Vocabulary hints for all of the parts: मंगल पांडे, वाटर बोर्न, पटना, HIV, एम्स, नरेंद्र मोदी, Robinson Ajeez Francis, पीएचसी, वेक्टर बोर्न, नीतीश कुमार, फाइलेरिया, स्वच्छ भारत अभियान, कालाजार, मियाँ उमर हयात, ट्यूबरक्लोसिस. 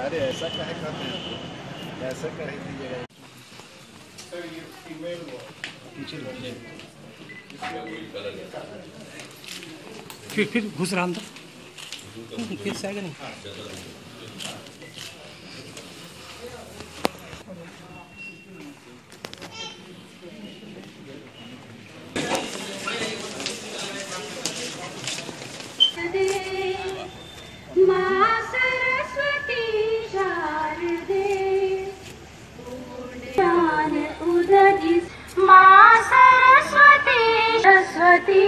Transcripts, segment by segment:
अरे ऐसा कहे कर रहे ऐसा कहे दीजिएगा सर। ये फीमेल वो पीछे लग जाए इसमें वही कलर है फिर घुस रहा अंदर फिर से आएगा नहीं। माँ सरस्वती शारदे उदरी माँ सरस्वती सरस्वती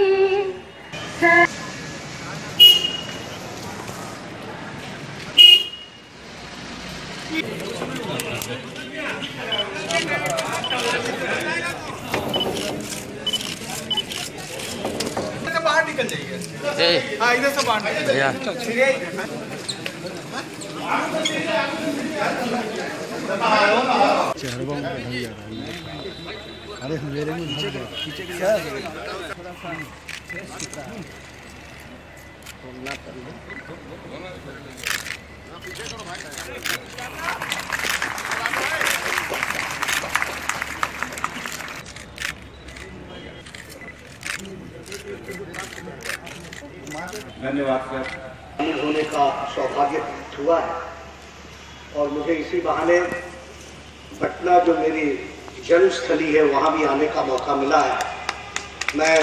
अरे मेरे में धन्यवाद सर। होने का सौभाग्य हुआ है और मुझे इसी बहाने पटना जो मेरी जन्मस्थली है वहाँ भी आने का मौका मिला है। मैं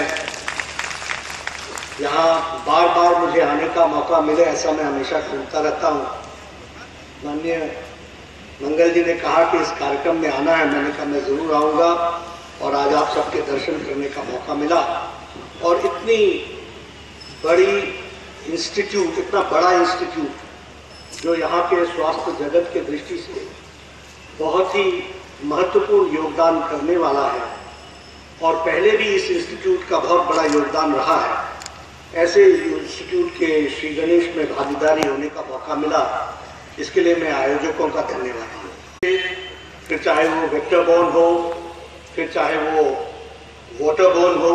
यहाँ बार बार मुझे आने का मौका मिले ऐसा मैं हमेशा सुनता रहता हूँ। माननीय मंगल जी ने कहा कि इस कार्यक्रम में आना है, मैंने कहा मैं ज़रूर आऊँगा और आज आप सबके दर्शन करने का मौका मिला। और इतनी बड़ी इंस्टीट्यूट, इतना बड़ा इंस्टीट्यूट जो यहाँ के स्वास्थ्य जगत के दृष्टि से बहुत ही महत्वपूर्ण योगदान करने वाला है और पहले भी इस इंस्टीट्यूट का बहुत बड़ा योगदान रहा है। ऐसे इंस्टीट्यूट के श्री गणेश में भागीदारी होने का मौका मिला, इसके लिए मैं आयोजकों का धन्यवाद हूँ। फिर चाहे वो वेक्टर बोर्न हो, फिर चाहे वो वाटर बोर्न हो,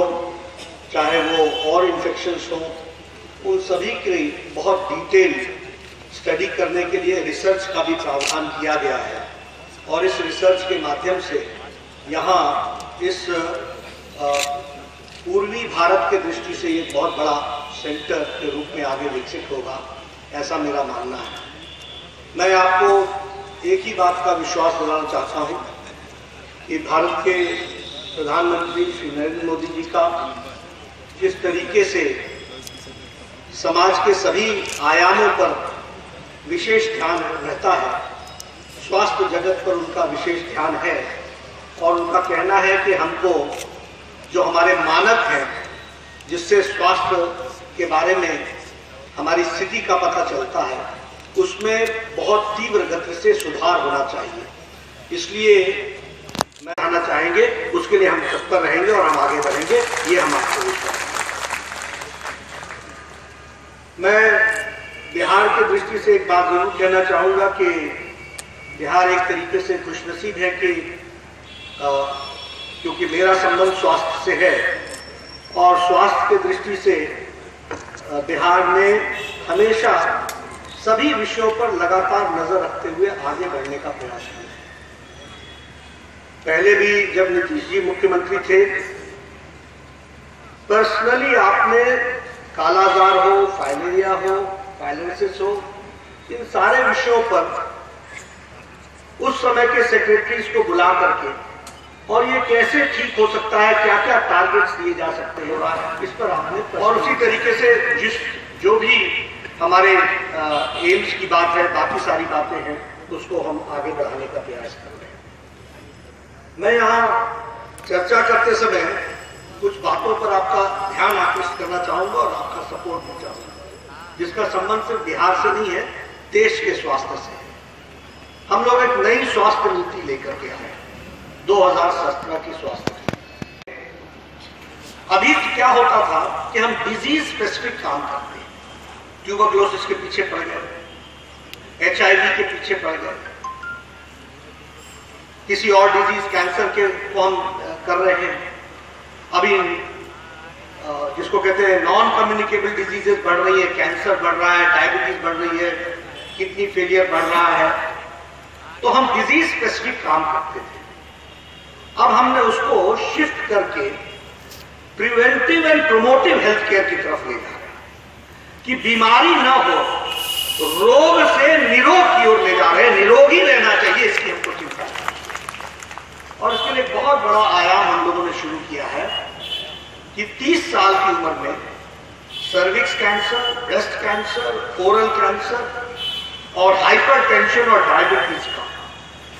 चाहे वो और इन्फेक्शन्स हो, उन सभी के बहुत डिटेल स्टडी करने के लिए रिसर्च का भी प्रावधान किया गया है। और इस रिसर्च के माध्यम से यहाँ इस पूर्वी भारत के दृष्टि से ये बहुत बड़ा सेंटर के रूप में आगे विकसित होगा ऐसा मेरा मानना है। मैं आपको एक ही बात का विश्वास दिलाना चाहता हूँ कि भारत के प्रधानमंत्री श्री नरेंद्र मोदी जी का जिस तरीके से समाज के सभी आयामों पर विशेष ध्यान रहता है, स्वास्थ्य जगत पर उनका विशेष ध्यान है और उनका कहना है कि हमको जो हमारे मानक हैं जिससे स्वास्थ्य के बारे में हमारी स्थिति का पता चलता है उसमें बहुत तीव्र गति से सुधार होना चाहिए। इसलिए मैं आना चाहेंगे, उसके लिए हम तत्पर रहेंगे और हम आगे बढ़ेंगे, ये हम आपको विश्वास है। मैं बिहार की दृष्टि से एक बात जरूर कहना चाहूँगा कि बिहार एक तरीके से खुशनसीब है कि क्योंकि मेरा संबंध स्वास्थ्य से है और स्वास्थ्य की दृष्टि से बिहार ने हमेशा सभी विषयों पर लगातार नज़र रखते हुए आगे बढ़ने का प्रयास किया। पहले भी जब नीतीश जी मुख्यमंत्री थे, पर्सनली आपने कालाजार हो, फाइलेरिया हो, फाइलेंसिस हो, इन सारे विषयों पर उस समय के सेक्रेटरीज को बुला करके और ये कैसे ठीक हो सकता है, क्या क्या टारगेट्स दिए जा सकते हैं, इस पर आपने और उसी तरीके से जो भी हमारे एम्स की बात है, बाकी सारी बातें हैं उसको हम आगे बढ़ाने का प्रयास कर रहे हैं। मैं यहाँ चर्चा करते समय कुछ बातों पर आपका ध्यान आकर्षित करना चाहूँगा और आपका सपोर्ट भी चाहूँगा, जिसका संबंध सिर्फ बिहार से नहीं है, देश के स्वास्थ्य से है। हम लोग एक नई स्वास्थ्य नीति लेकर के आए 2017 की स्वास्थ्य नीति। अभी क्या होता था कि हम डिजीज स्पेसिफिक काम करते हैं, ट्यूबरक्लोसिस के पीछे पड़ गए, HIV के पीछे पड़ गए, किसी और डिजीज कैंसर के को हम कर रहे हैं। अभी जिसको कहते हैं नॉन कम्युनिकेबल डिजीजेज बढ़ रही है, कैंसर बढ़ रहा है, डायबिटीज बढ़ रही है, कितनी फेलियर बढ़ रहा है, तो हम डिजीज स्पेसिफिक काम करते थे। अब हमने उसको शिफ्ट करके preventive and promotive health care की तरफ ले जा रहे हैं कि बीमारी ना हो, रोग से निरोग की ओर ले जा रहे हैं। निरोगी रहना चाहिए, इसकी हमको चिंता है। और इसके लिए बहुत बड़ा आयाम हम लोगों ने शुरू किया है कि 30 साल की उम्र में cervix cancer, breast cancer, coral cancer और हाइपरटेंशन और डायबिटीज का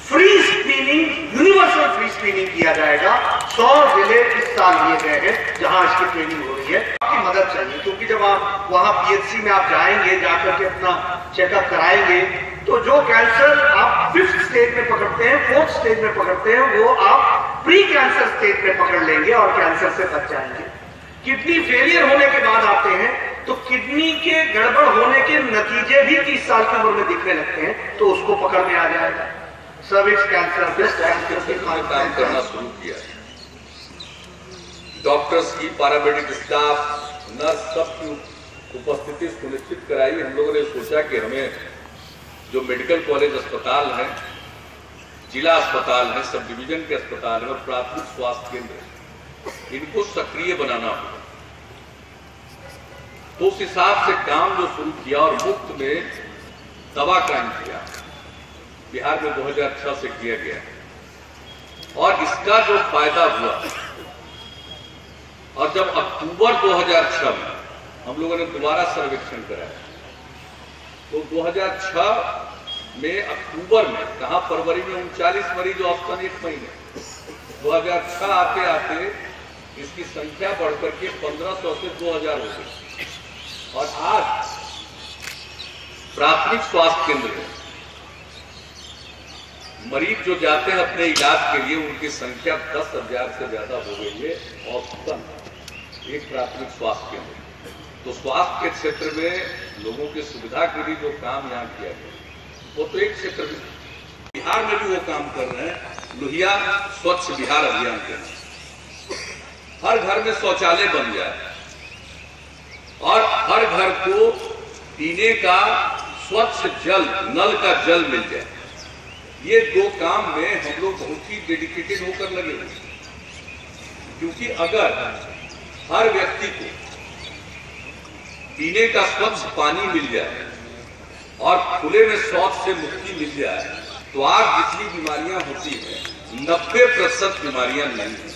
free screening, universal free screening किया जाएगा। 100 जिले इस साल लिए गए हैं जहां इसकी ट्रेनिंग हो रही है। आपकी मदद चाहिए, क्योंकि जब आप वहां पीएचसी में आप जाएंगे, जाकर के अपना चेकअप कराएंगे, तो जो कैंसर आप 5th स्टेज में पकड़ते हैं, 4th स्टेज में पकड़ते हैं, वो आप प्री कैंसर स्टेज में पकड़ लेंगे और कैंसर से बच जाएंगे। किडनी फेलियर होने के बाद आते हैं तो किडनी के गड़बड़ होने के नतीजे भी 30 साल की उम्र में दिखने लगते हैं, तो उसको पकड़ में आ जाएगा। सर्विक्स कैंसर, ब्रेस्ट कैंसर काम करना शुरू किया। डॉक्टर्स की, पैरामेडिक स्टाफ, नर्स, सबकी उपस्थिति सुनिश्चित कराई। हम लोगों ने सोचा कि हमें जो मेडिकल कॉलेज अस्पताल है, जिला अस्पताल है, सब डिवीजन के अस्पताल है और प्राथमिक स्वास्थ्य केंद्र, इनको सक्रिय बनाना होगा। तो उस हिसाब से काम जो शुरू किया और मुफ्त में दवा काम किया बिहार में 2006 से किया गया और इसका जो फायदा हुआ, और जब अक्टूबर 2006 में हम लोगों ने दोबारा सर्वेक्षण कराया, तो 2006 में अक्टूबर में कहा, फरवरी में 39 मरीज औसतन एक महीने, 2006 आते आते इसकी संख्या बढ़कर के 1500 से 2000 हो गई। और आज प्राथमिक स्वास्थ्य केंद्र में मरीज जो जाते हैं अपने इलाज के लिए, उनकी संख्या 10,000 से ज्यादा हो गई है औसतन एक प्राथमिक स्वास्थ्य केंद्र। तो स्वास्थ्य के क्षेत्र में लोगों की सुविधा के लिए जो काम यहाँ किया गया, वो तो एक क्षेत्र में, बिहार में भी वो काम कर रहे हैं। लोहिया स्वच्छ बिहार अभियान के तहत हर घर में शौचालय बन जाए और हर घर को पीने का स्वच्छ जल, नल का जल मिल जाए। ये दो काम में हम लोग बहुत ही डेडिकेटेड होकर लगे, क्योंकि अगर हर व्यक्ति को पीने का स्वच्छ पानी मिल जाए और खुले में शौच से मुक्ति मिल जाए, तो आज जितनी बीमारियां होती हैं 90% बीमारियां नहीं होती।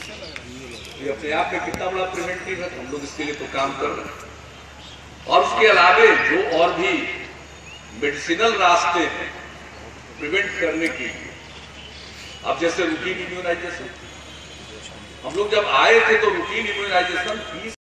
ये अपने आप में कितना बड़ा प्रिवेंटिव है। हम लोग इसके लिए तो काम कर रहे हैं। और उसके अलावे जो और भी मेडिसिनल रास्ते हैं प्रिवेंट करने के लिए, अब जैसे रूटीन इम्यूनाइजेशन, हम लोग जब आए थे तो रूटीन इम्यूनाइजेशन